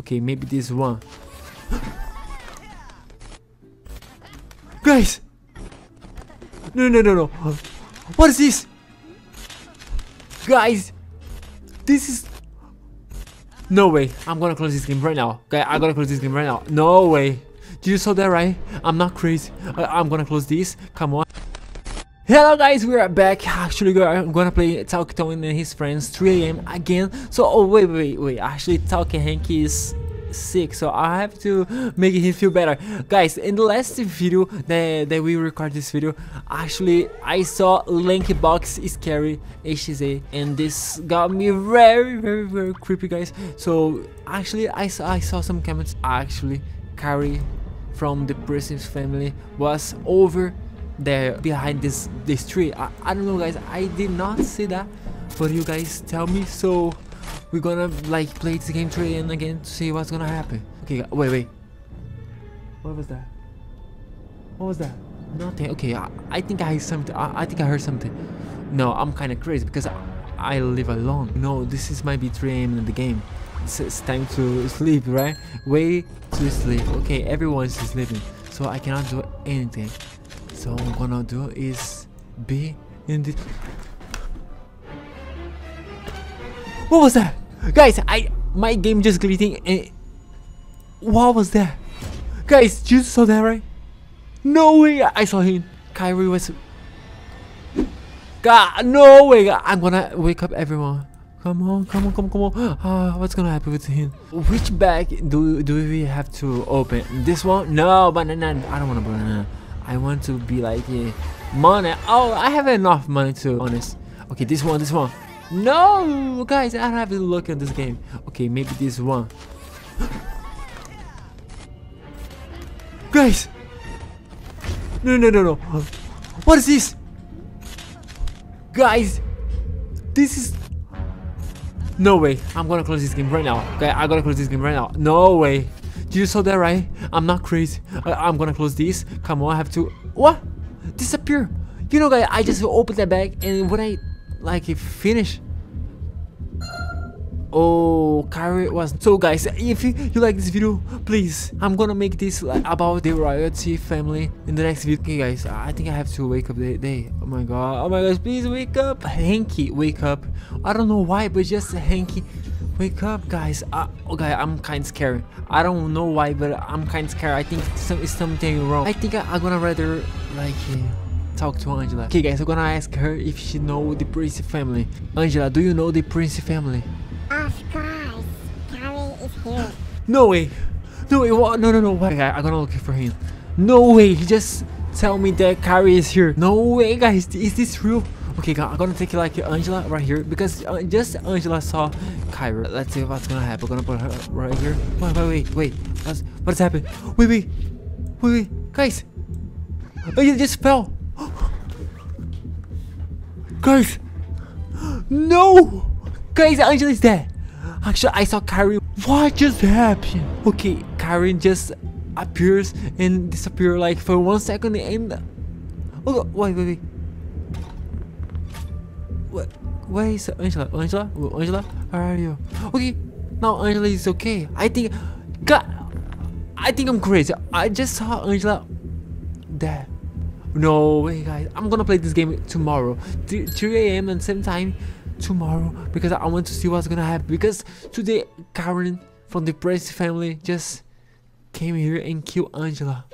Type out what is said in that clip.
Okay, maybe this one. Guys! No, no, no, no. What is this? Guys! This is... No way. I'm gonna close this game right now. Okay, I'm gonna close this game right now. No way. You saw that, right? I'm not crazy. I'm gonna close this. Come on. Hello guys, we are back. Actually, I'm gonna play Talking Tom and his friends 3 a.m. again. So, oh wait. Actually, Talking Hanky is sick, so I have to make him feel better. Guys, in the last video that we record this video, actually I saw Lanky Box, Scary, HSA, and this got me very, very creepy, guys. So actually I saw some comments. Actually, Carrie from the Prince family was over there behind this tree. I don't know, guys, I did not see that, but you guys tell me. So we're gonna like play this game 3 and again to see what's gonna happen. Okay, wait. What was that? What was that? Nothing. Okay, I think I heard something. I think I heard something. No, I'm kind of crazy because I live alone. No, this is might be 3 a.m. in the game. It's time to sleep, right? Way to sleep. Okay, everyone's sleeping, so I cannot do anything. So what I'm gonna do is be in this. What was that? Guys, my game just glitching and... What was that? Guys, you saw that, right? No way! I saw him. Kyrie was... God, no way! I'm gonna wake up everyone. Come on. What's gonna happen with him? Which bag do we have to open? This one? No, banana. I don't want a banana. I want to be like... Yeah, money. Oh, I have enough money to... Honest. Okay, this one. No, guys, I have to look at this game. Okay, maybe this one. Guys! No. What is this? Guys! This is... No way. I'm gonna close this game right now. Okay, I'm gonna close this game right now. No way. You saw that, right? I'm not crazy. I'm gonna close this. Come on, I have to... What? Disappear. You know, guys, I just opened that bag and when I... like it finish. Oh, Carrie was... So guys, if you like this video, please, I'm gonna make this like about the royalty family in the next video. Okay guys, I think I have to wake up the day. Oh my gosh, please wake up, Hanky, wake up. I don't know why, but just Hanky, wake up, guys. Okay, I'm kind of scared. I don't know why, but I'm kind of scared. I think it's something wrong. I think I'm gonna rather like... talk to Angela. Okay guys, I'm gonna ask her if she knows the Prince family. Angela, do you know the Prince family? Of course, Carrie is here. No way, what? No, wait, guys, I'm gonna look for him. No way, he just tell me that Carrie is here. No way, guys, is this real? Okay, guys, I'm gonna take like Angela right here because just Angela saw Carrie. Let's see what's gonna happen. I'm gonna put her right here. Wait, what's happened? Wait, guys. Oh, you just fell. Guys, no! Guys, Angela is dead. Actually, I saw Carrie. What just happened? Okay, Carrie just appears and disappears like for 1 second and... Oh, wait. Where is Angela? Angela, where are you? Okay, now Angela is okay. I think I'm crazy. I just saw Angela dead. No way, guys, I'm gonna play this game tomorrow 3 a.m. and same time tomorrow because I want to see what's gonna happen, because today Karen from the Prince family just came here and killed Angela.